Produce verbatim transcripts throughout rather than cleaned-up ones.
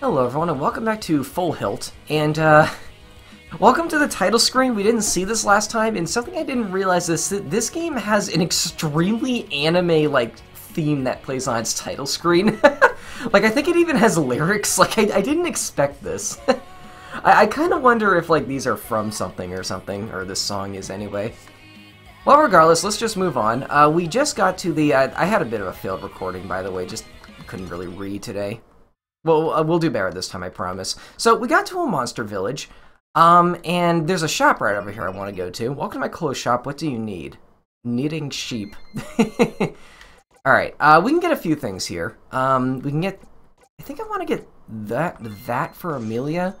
Hello everyone, and welcome back to Full Hilt, and uh, welcome to the title screen. We didn't see this last time, and something I didn't realize is that this game has an extremely anime-like theme that plays on its title screen. Like, I think it even has lyrics. Like, I, I didn't expect this. I, I kind of wonder if, like, these are from something or something, or this song is anyway. Well, regardless, let's just move on. Uh, we just got to the, uh, I had a bit of a failed recording, by the way, just couldn't really read today. Well, uh, we'll do better this time, I promise. So, we got to a monster village, um, and there's a shop right over here I want to go to. Welcome to my clothes shop. What do you need? Knitting sheep. Alright, uh, we can get a few things here. Um, we can get... I think I want to get that, that for Amelia,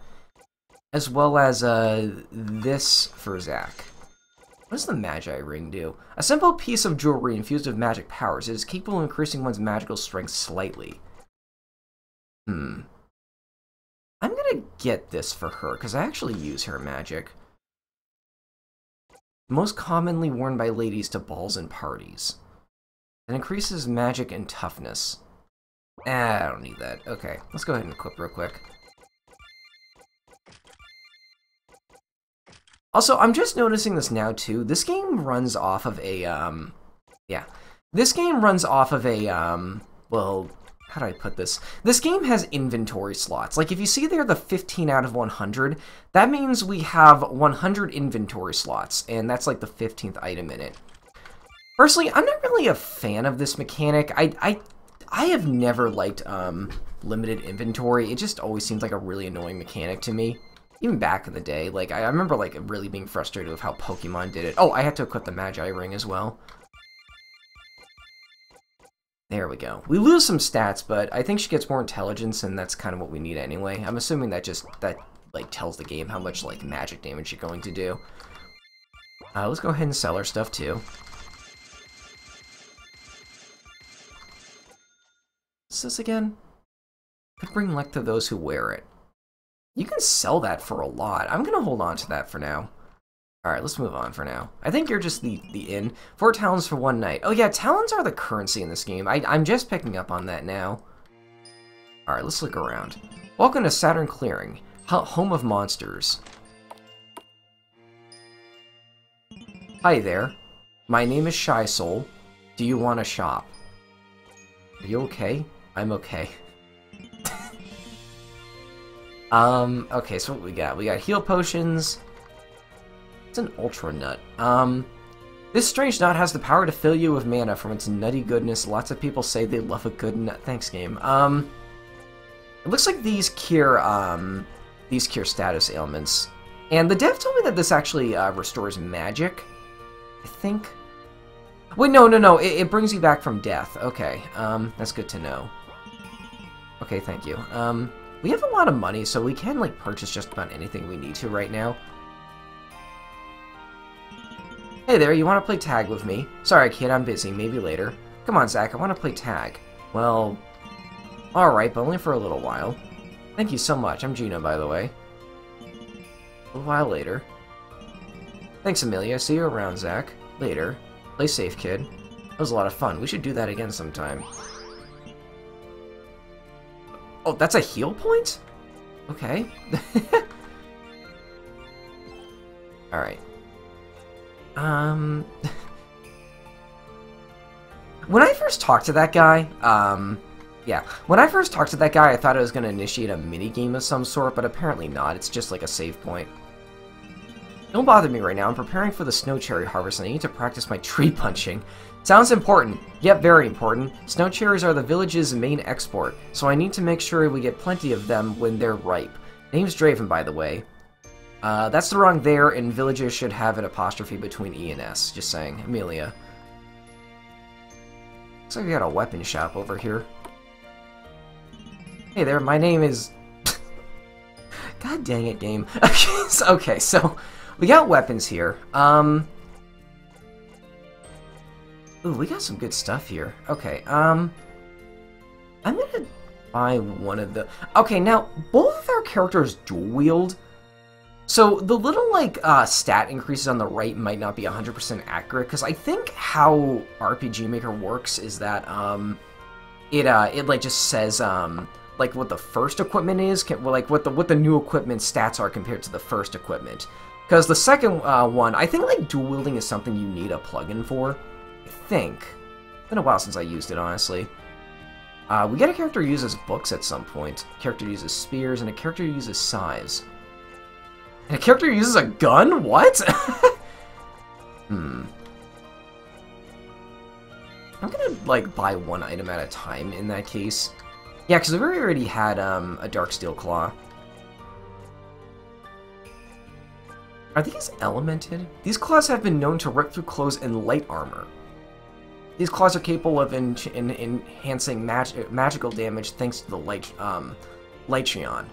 as well as uh, this for Zach. What does the Magi Ring do? A simple piece of jewelry infused with magic powers. It is capable of increasing one's magical strength slightly. Hmm. I'm gonna get this for her, because I actually use her magic. Most commonly worn by ladies to balls and parties. It increases magic and toughness. Eh, I don't need that. Okay, let's go ahead and equip real quick. Also, I'm just noticing this now, too. This game runs off of a, um... Yeah. This game runs off of a, um... Well... How do I put this? This game has inventory slots. Like, if you see there the fifteen out of one hundred, that means we have one hundred inventory slots, and that's like the fifteenth item in it. Personally, I'm not really a fan of this mechanic. I I, I have never liked um, limited inventory. It just always seems like a really annoying mechanic to me. Even back in the day, like, I remember, like, really being frustrated with how Pokemon did it. Oh, I had to equip the Magi Ring as well. There we go. We lose some stats, but I think she gets more intelligence, and that's kind of what we need anyway. I'm assuming that just, that, like, tells the game how much, like, magic damage you're going to do. Uh, let's go ahead and sell her stuff, too. What's this again? Could bring luck to those who wear it. You can sell that for a lot. I'm gonna hold on to that for now. Alright, let's move on for now. I think you're just the, the inn. Four talons for one night. Oh yeah, talons are the currency in this game. I, I'm just picking up on that now. Alright, let's look around. Welcome to Saturn Clearing, home of monsters. Hi there. My name is ShySoul. Do you want to shop? Are you okay? I'm okay. um, okay, so what we got? We got heal potions... It's an ultra nut. Um, this strange nut has the power to fill you with mana from its nutty goodness. Lots of people say they love a good nut. Thanks, game. Um, it looks like these cure um, these cure status ailments, and the dev told me that this actually uh, restores magic. I think. Wait, no, no, no. It, it brings you back from death. Okay, um, that's good to know. Okay, thank you. Um, we have a lot of money, so we can like purchase just about anything we need to right now. Hey there, you want to play tag with me? Sorry, kid, I'm busy. Maybe later. Come on, Zach, I want to play tag. Well, alright, but only for a little while. Thank you so much. I'm Gina, by the way. A little while later. Thanks, Amelia. See you around, Zach. Later. Play safe, kid. That was a lot of fun. We should do that again sometime. Oh, that's a heal point? Okay. Alright. Um, when I first talked to that guy, um, yeah, when I first talked to that guy, I thought I was going to initiate a minigame of some sort, but apparently not. It's just like a save point. Don't bother me right now. I'm preparing for the snow cherry harvest, and I need to practice my tree punching. Sounds important. Yep, very important. Snow cherries are the village's main export, so I need to make sure we get plenty of them when they're ripe. Name's Draven, by the way. Uh, that's the wrong there, and villagers should have an apostrophe between E and S. Just saying. Amelia. Looks like we got a weapon shop over here. Hey there, my name is... God dang it, game. Okay, so we got weapons here. Um... Ooh, we got some good stuff here. Okay, um... I'm gonna buy one of the... Okay, now, both of our characters dual-wield... So, the little, like, uh, stat increases on the right might not be one hundred percent accurate, because I think how R P G Maker works is that, um, it, uh, it, like, just says, um, like what the first equipment is, can, well, like what the what the new equipment stats are compared to the first equipment. Because the second uh, one, I think like dual wielding is something you need a plugin for. I think. It's been a while since I used it, honestly. Uh, we got a character who uses books at some point. A character who uses spears, and a character who uses scythes. And a character who uses a gun? What? hmm. I'm gonna, like, buy one item at a time in that case. Yeah, because I've already had um, a Dark Steel Claw. Are these elemented? These claws have been known to rip through clothes and light armor. These claws are capable of en en enhancing mag magical damage thanks to the light um, Lightrion.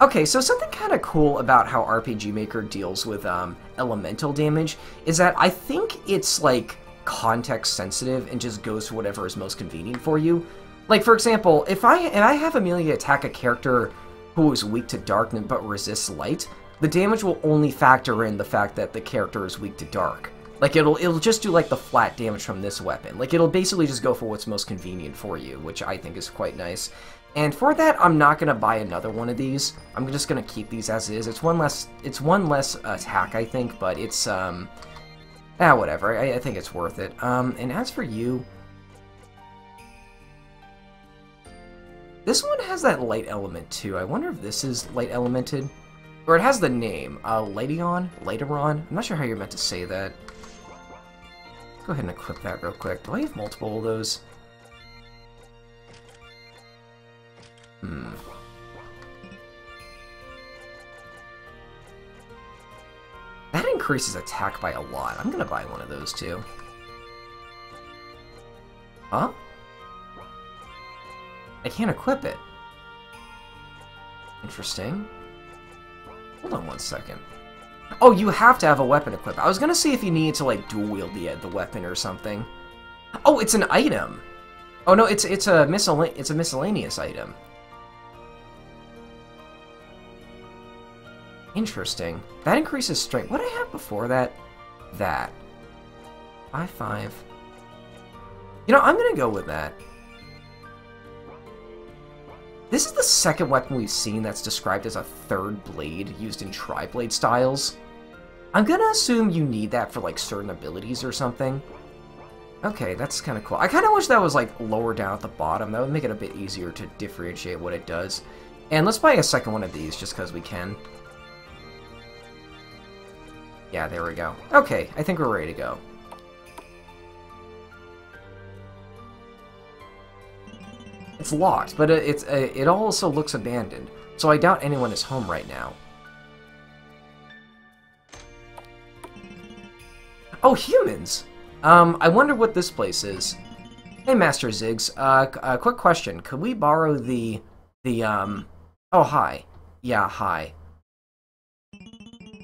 Okay, so something kind of cool about how R P G Maker deals with um, elemental damage is that I think it's, like, context sensitive and just goes to whatever is most convenient for you. Like, for example, if I and I have Amelia attack a character who is weak to dark but resists light, the damage will only factor in the fact that the character is weak to dark. Like, it'll it'll just do, like, the flat damage from this weapon. Like, it'll basically just go for what's most convenient for you, which I think is quite nice. And for that, I'm not going to buy another one of these. I'm just going to keep these as is. It's one less It's one less attack, I think, but it's, um... ah, whatever. I, I think it's worth it. Um, and as for you... this one has that light element, too. I wonder if this is light elemented. Or it has the name. Uh, Lightrion? Lightrion? I'm not sure how you're meant to say that. Go ahead and equip that real quick. Do I have multiple of those? Hmm. That increases attack by a lot. I'm gonna buy one of those too. Huh? I can't equip it. Interesting. Hold on one second. Oh, you have to have a weapon equipped. I was gonna see if you needed to, like, dual wield the the weapon or something. Oh, it's an item. Oh no, it's it's a miscel it's a miscellaneous item. Interesting. That increases strength. What did I have before that? That. High five. You know, I'm gonna go with that. This is the second weapon we've seen that's described as a third blade used in tri-blade styles. I'm gonna assume you need that for, like, certain abilities or something. Okay, that's kind of cool. I kind of wish that was, like, lower down at the bottom. That would make it a bit easier to differentiate what it does. And let's buy a second one of these just because we can. Yeah, there we go. Okay, I think we're ready to go. It's locked, but it's it also looks abandoned, so I doubt anyone is home right now. Oh, humans! Um, I wonder what this place is. Hey, Master Ziggs, uh, a quick question. Could we borrow the... the, um... oh, hi. Yeah, hi.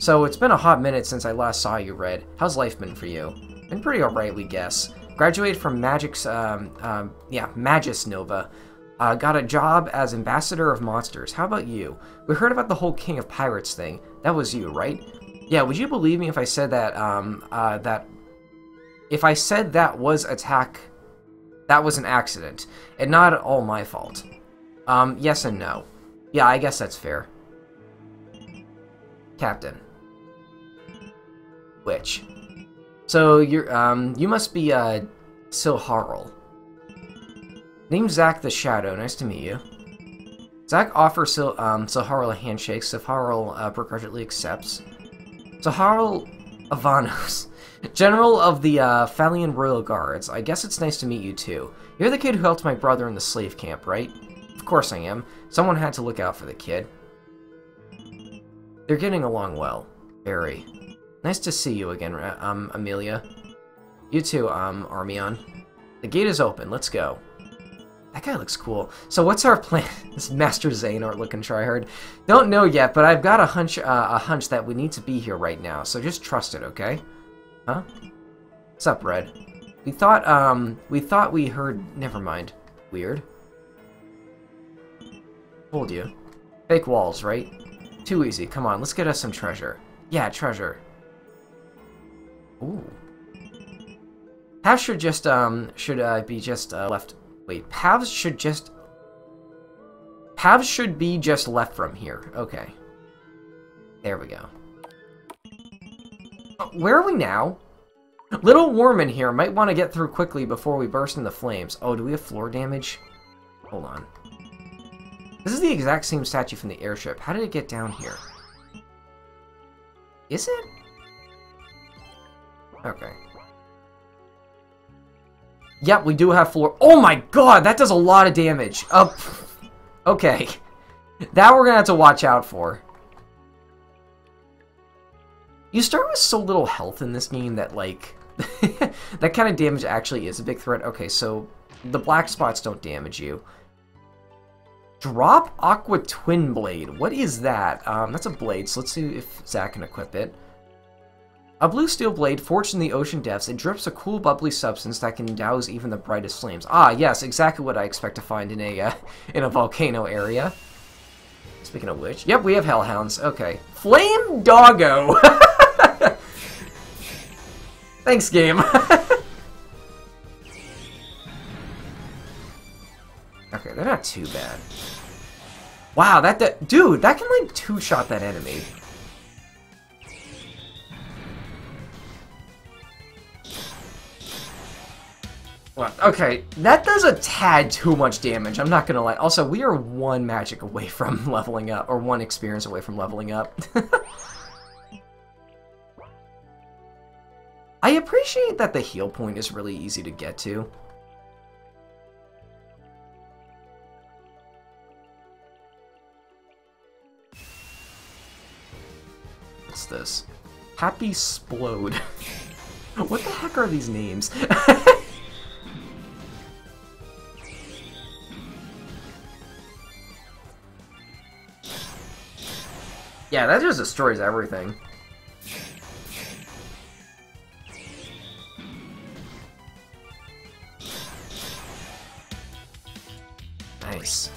So, it's been a hot minute since I last saw you, Red. How's life been for you? Been pretty alright, we guess. Graduated from Magic's, um, um, yeah, Magis Nova. Uh, got a job as Ambassador of Monsters. How about you? We heard about the whole King of Pirates thing. That was you, right? Yeah, would you believe me if I said that, um, uh, that... if I said that was attack... that was an accident, and not at all my fault. Um, yes and no. Yeah, I guess that's fair. Captain. Which... so, you're, um, you must be, uh, Silharl. Name's Zack the Shadow, nice to meet you. Zack offers Sil, um, Silharl a handshake. Silharl, uh, begrudgingly accepts. Silharl Avanos, General of the, uh, Falian Royal Guards. I guess it's nice to meet you, too. You're the kid who helped my brother in the slave camp, right? Of course I am. Someone had to look out for the kid. They're getting along well. Very. Nice to see you again, um, Amelia. You too, um, Armion. The gate is open, let's go. That guy looks cool. So what's our plan? This Master Xehanort looking tryhard. Don't know yet, but I've got a hunch, uh, a hunch that we need to be here right now, so just trust it, okay? Huh? What's up, Red? We thought, um, we thought we heard... never mind. Weird. Told you. Fake walls, right? Too easy, come on, let's get us some treasure. Yeah, treasure. Ooh. Paths should just, um, should, uh, be just, uh, left... Wait, paths should just... Halves should be just left from here. Okay. There we go. Where are we now? Little warm in here. Might want to get through quickly before we burst into flames. Oh, do we have floor damage? Hold on. This is the exact same statue from the airship. How did it get down here? Is it? Okay. Yep, we do have floor. Oh my god, that does a lot of damage. Up. Uh, okay. That we're gonna have to watch out for. You start with so little health in this game that, like, that kind of damage actually is a big threat. Okay, so the black spots don't damage you. Drop Aqua Twin Blade. What is that? Um, that's a blade, so let's see if Zach can equip it. A blue steel blade forged in the ocean depths. It drips a cool, bubbly substance that can douse even the brightest flames. Ah, yes, exactly what I expect to find in a, uh, in a volcano area. Speaking of which, yep, we have hellhounds. Okay. Flame Doggo! Thanks, game. Okay, they're not too bad. Wow, that, that dude, that can like two-shot that enemy. Well, okay, that does a tad too much damage, I'm not gonna lie. Also, we are one magic away from leveling up, or one experience away from leveling up. I appreciate that the heal point is really easy to get to. What's this? Happy Splode. What the heck are these names? Yeah, that just destroys everything. Nice.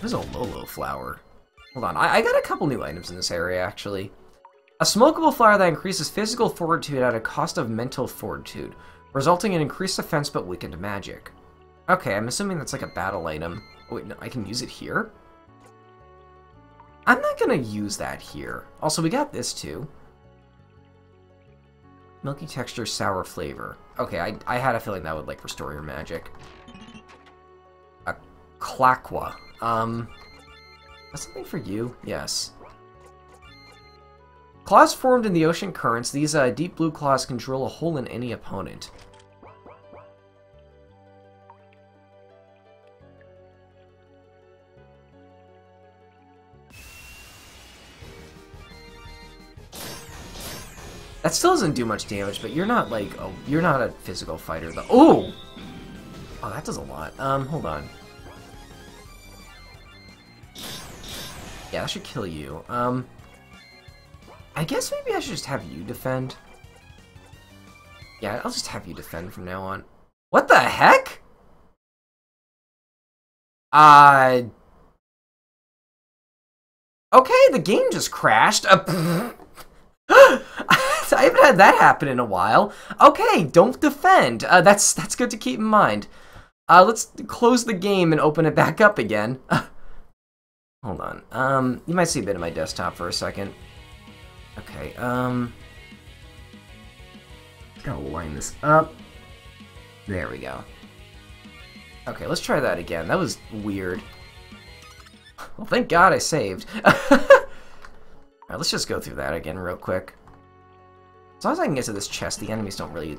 There's a Lolo flower. Hold on, I, I got a couple new items in this area, actually. A smokable flower that increases physical fortitude at a cost of mental fortitude, resulting in increased defense but weakened magic. Okay, I'm assuming that's like a battle item. Wait, no, I can use it here? I'm not gonna use that here. Also, we got this too. Milky texture, sour flavor. Okay, I, I had a feeling that would, like, restore your magic. A Claqua. Um, that's something for you? Yes. Claws formed in the ocean currents. These uh, deep blue claws can drill a hole in any opponent. That still doesn't do much damage, but you're not like a, you're not a physical fighter though. Oh, oh, that does a lot. Um, hold on. Yeah, that should kill you. Um, I guess maybe I should just have you defend. Yeah, I'll just have you defend from now on. What the heck? Uh. Okay, the game just crashed. Uh, I haven't had that happen in a while. Okay, don't defend. Uh, that's that's good to keep in mind. Uh, let's close the game and open it back up again. Hold on. Um, you might see a bit of my desktop for a second. Okay. Um, gotta line this up. There we go. Okay, let's try that again. That was weird. Well, thank God I saved. All right, let's just go through that again real quick. As long as I can get to this chest, the enemies don't really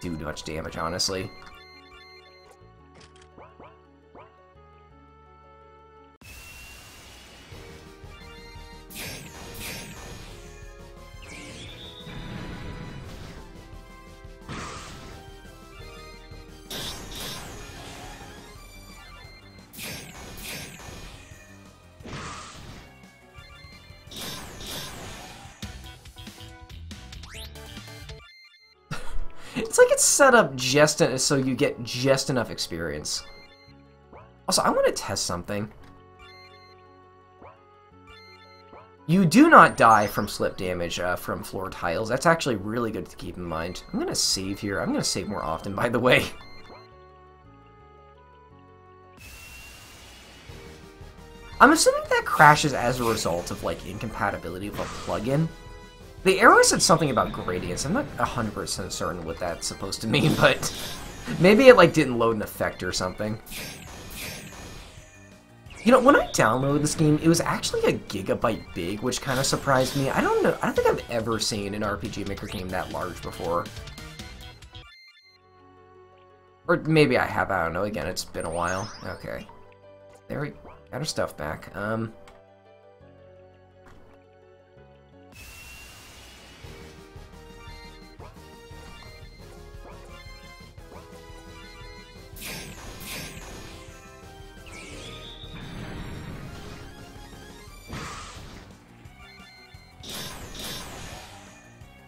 do much damage, honestly. It's like it's set up just en- so you get just enough experience. Also, I want to test something. You do not die from slip damage uh, from floor tiles. That's actually really good to keep in mind. I'm going to save here. I'm going to save more often, by the way. I'm assuming that crashes as a result of, like, incompatibility with a plugin. The arrow said something about gradients. I'm not one hundred percent certain what that's supposed to mean, but maybe it, like, didn't load an effect or something. You know, when I downloaded this game, it was actually a gigabyte big, which kind of surprised me. I don't know. I don't think I've ever seen an R P G Maker game that large before. Or maybe I have. I don't know. Again, it's been a while. Okay. There we go. Got our stuff back. Um...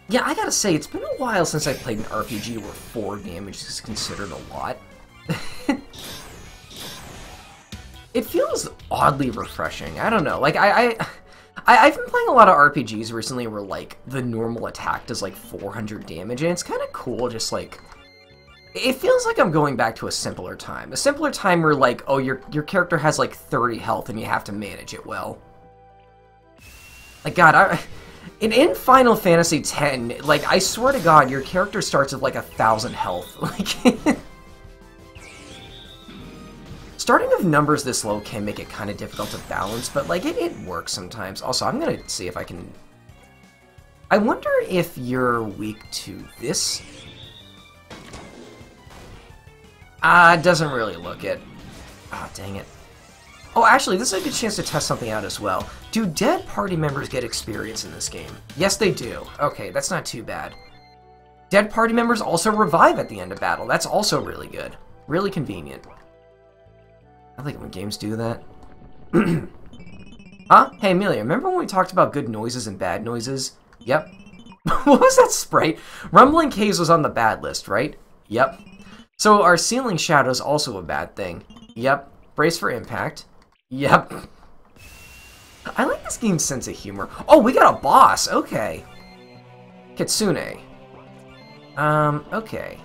Yeah, I gotta say, it's been a while since I played an R P G where four damage is considered a lot. It feels oddly refreshing. I don't know. Like, I, I, I, I've been playing a lot of R P Gs recently where, like, the normal attack does, like, four hundred damage, and it's kind of cool just, like... It feels like I'm going back to a simpler time. A simpler time where, like, oh, your, your character has, like, thirty health and you have to manage it well. Like, God, I... And in Final Fantasy ten, like, I swear to God, your character starts with, like, a thousand health. Like... Starting with numbers this low can make it kind of difficult to balance, but, like, it, it works sometimes. Also, I'm gonna see if I can... I wonder if you're weak to this? Ah, uh, doesn't really look it. Ah, oh, dang it. Oh, actually, this is a good chance to test something out as well. Do dead party members get experience in this game? Yes, they do. Okay, that's not too bad. Dead party members also revive at the end of battle. That's also really good. Really convenient. I like when games do that. Huh? Hey, Amelia, remember when we talked about good noises and bad noises? Yep. What was that sprite? Rumbling Caves was on the bad list, right? Yep. So our ceiling shadow is also a bad thing. Yep. Brace for impact. Yep. I like this game's sense of humor. Oh, we got a boss! Okay. Kitsune. Um, okay.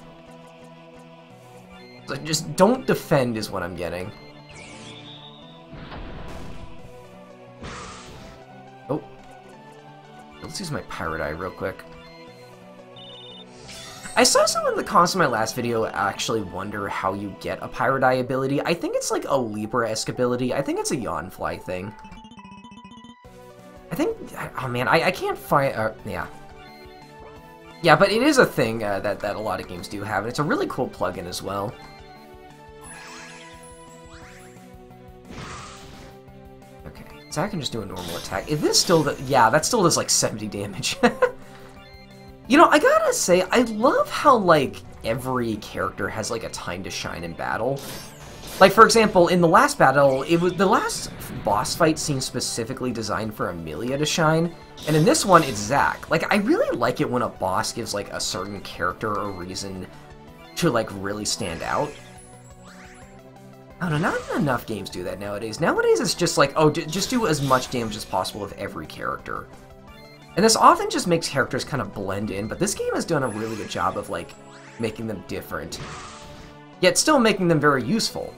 So just don't defend is what I'm getting. Oh. Let's use my Pirate Eye real quick. I saw someone in the comments in my last video actually wonder how you get a Pirate Eye ability. I think it's like a Libra-esque ability. I think it's a Yawnfly thing. I think... Oh man, I, I can't find... Uh, yeah. Yeah, but it is a thing uh, that, that a lot of games do have, and it's a really cool plugin as well. Okay, so I can just do a normal attack. Is this still... The, yeah, that still does like seventy damage. You know, I gotta say, I love how, like, every character has, like, a time to shine in battle. Like, for example, in the last battle, it was the last boss fight seemed specifically designed for Amelia to shine, and in this one, it's Zack. Like, I really like it when a boss gives, like, a certain character a reason to, like, really stand out. I don't know, not enough games do that nowadays. Nowadays, it's just like, oh, d just do as much damage as possible with every character. And this often just makes characters kind of blend in, but this game has done a really good job of, like, making them different, yet still making them very useful.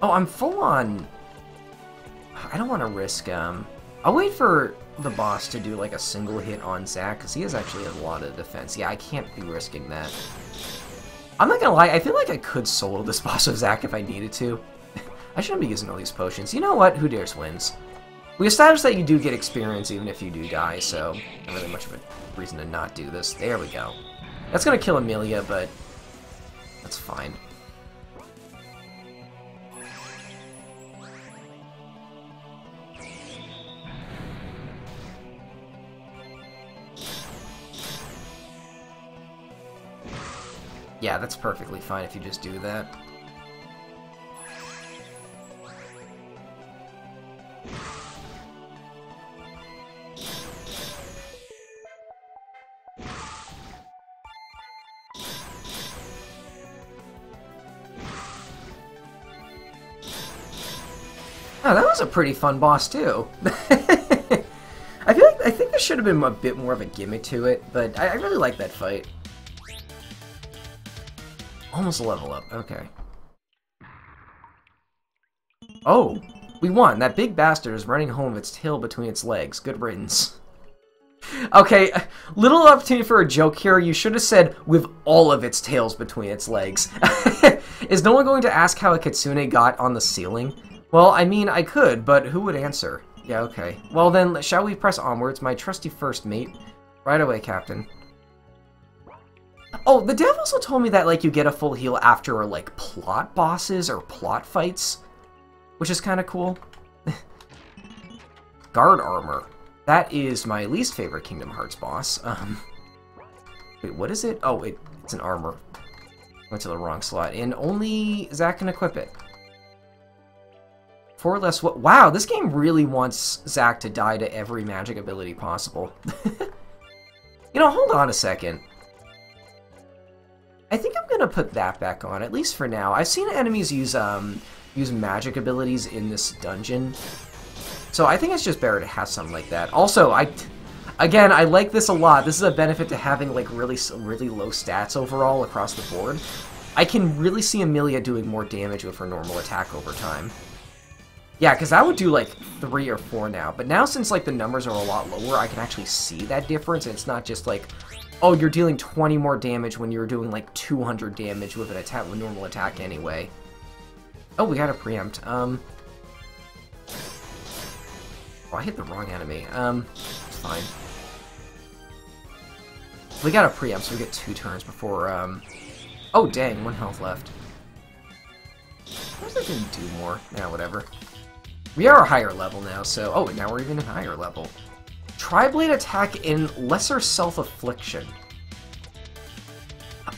Oh, I'm full on... I don't want to risk, um... I'll wait for the boss to do, like, a single hit on Zack, because he has actually a lot of defense. Yeah, I can't be risking that. I'm not gonna lie, I feel like I could solo this boss with Zack if I needed to. I shouldn't be using all these potions. You know what? Who dares wins. We established that you do get experience even if you do die, so not really much of a reason to not do this. There we go. That's gonna kill Amelia, but that's fine. Yeah, that's perfectly fine if you just do that. Oh, that was a pretty fun boss, too. I feel like, I think the should have been a bit more of a gimmick to it, but I, I really like that fight. Almost a level up, okay. Oh! We won! That big bastard is running home with its tail between its legs. Good riddance. Okay, little opportunity for a joke here. You should have said, with all of its tails between its legs. Is no one going to ask how a Kitsune got on the ceiling? Well, I mean, I could, but who would answer? Yeah, okay. Well then, shall we press onwards, my trusty first mate? Right away, Captain. Oh, the dev also told me that, like, you get a full heal after, like, plot bosses or plot fights, which is kind of cool. Guard armor. That is my least favorite Kingdom Hearts boss. Um, wait, what is it? Oh, it, it's an armor. Went to the wrong slot, and only Zach can equip it. Four less what? Wow, this game really wants Zach to die to every magic ability possible. You know, hold on a second. I think I'm gonna put that back on, at least for now. I've seen enemies use um use magic abilities in this dungeon, so I think it's just better to have something like that. Also, I, again, I like this a lot. This is a benefit to having like really really low stats overall across the board. I can really see Amelia doing more damage with her normal attack over time. Yeah, because I would do like three or four now, but now since like the numbers are a lot lower, I can actually see that difference, and it's not just like, oh, you're dealing twenty more damage when you're doing like two hundred damage with an attack, with normal attack anyway. Oh, we got a preempt. Um, oh, I hit the wrong enemy. Um, it's fine. We got a preempt, so we get two turns before. Um, oh dang, one health left. I wish I didn't do more. Nah, whatever. We are a higher level now, so oh, now we're even a higher level. Tri-Blade attack in lesser self-affliction.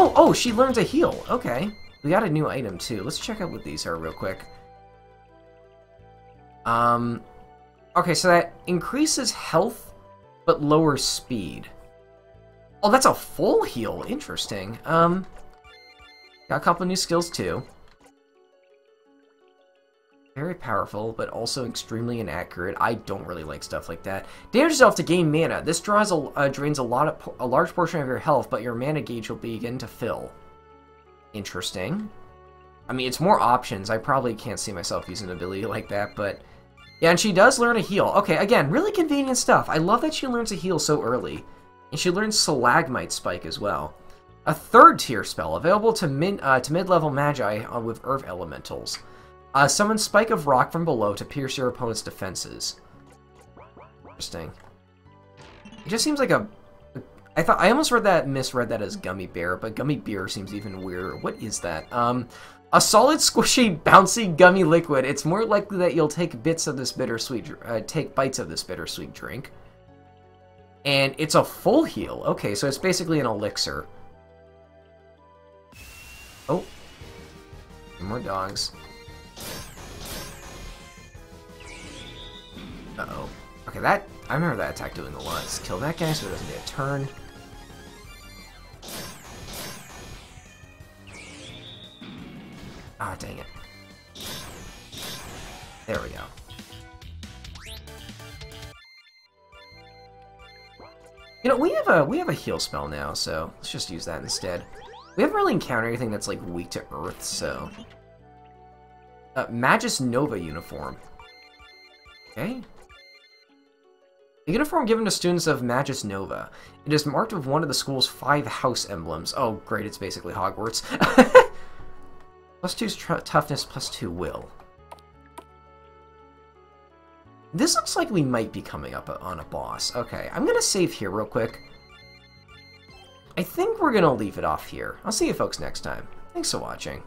Oh, oh, she learned to heal. Okay. We got a new item, too. Let's check out what these are real quick. Um, okay, so that increases health, but lowers speed. Oh, that's a full heal. Interesting. Um, got a couple new skills, too. Very powerful, but also extremely inaccurate. I don't really like stuff like that. Damage yourself to gain mana. This draws a, uh, drains a lot of a large portion of your health, but your mana gauge will begin to fill. Interesting. I mean, it's more options. I probably can't see myself using an ability like that, but yeah, and she does learn to heal. Okay, again, really convenient stuff. I love that she learns to heal so early, and she learns Salagmite Spike as well. A third tier spell available to mid uh, to mid level Magi uh, with Earth Elementals. Uh, summon Spike of Rock from below to pierce your opponent's defenses. Interesting. It just seems like a... I thought I almost read that, misread that as Gummy Bear, but Gummy Beer seems even weirder. What is that? Um, a solid, squishy, bouncy, gummy liquid. It's more likely that you'll take bits of this bittersweet... Uh, take bites of this bittersweet drink. And it's a full heal. Okay, so it's basically an elixir. Oh. More dogs. Uh-oh. Okay, that... I remember that attack doing a lot. Let's kill that guy so it doesn't get a turn. Ah, dang it. There we go. You know, we have a we have a heal spell now, so let's just use that instead. We haven't really encountered anything that's, like, weak to Earth, so... Uh, Magis Nova uniform. Okay. The uniform given to students of Magis Nova. It is marked with one of the school's five house emblems. Oh, great, it's basically Hogwarts. Plus two toughness, plus two will. This looks like we might be coming up on a boss. Okay, I'm gonna save here real quick. I think we're gonna leave it off here. I'll see you folks next time. Thanks for watching.